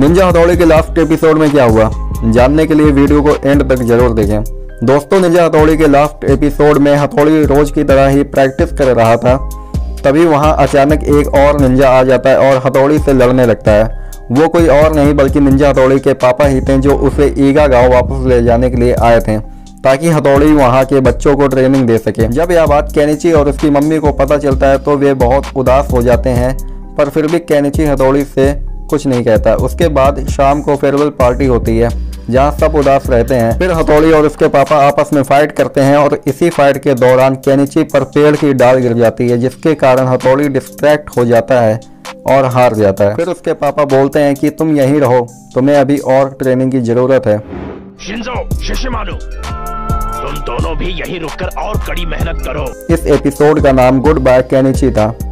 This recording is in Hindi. निंजा हथौड़ी के लास्ट एपिसोड में क्या हुआ, जानने के लिए वीडियो को एंड तक जरूर देखें। दोस्तों, निंजा हथौड़ी के लास्ट एपिसोड में हथौड़ी रोज की तरह ही प्रैक्टिस कर रहा था, तभी वहां अचानक एक और निंजा आ जाता है और हथौड़ी से लड़ने लगता है। वो कोई और नहीं बल्कि निंजा हथौड़ी के पापा ही थे, जो उसे ईगा गाँव वापस ले जाने के लिए आए थे ताकि हथौड़ी वहाँ के बच्चों को ट्रेनिंग दे सके। जब यह बात केनिची और उसकी मम्मी को पता चलता है तो वे बहुत उदास हो जाते हैं, पर फिर भी केनिची हथौड़ी से कुछ नहीं कहता। उसके बाद शाम को फेयरवेल पार्टी होती है जहाँ सब उदास रहते हैं। फिर हथौड़ी और उसके पापा आपस में फाइट करते हैं और इसी फाइट के दौरान केनिची पर पेड़ की डाल गिर जाती है, जिसके कारण हथौड़ी डिस्ट्रैक्ट हो जाता है और हार जाता है। फिर उसके पापा बोलते हैं कि तुम यहीं रहो, तुम्हें अभी और ट्रेनिंग की जरूरत है। शिनजो शिशिमारू, तुम दोनों भी यहीं रुककर और कड़ी मेहनत करो। इस एपिसोड का नाम गुड बाय केनिची था।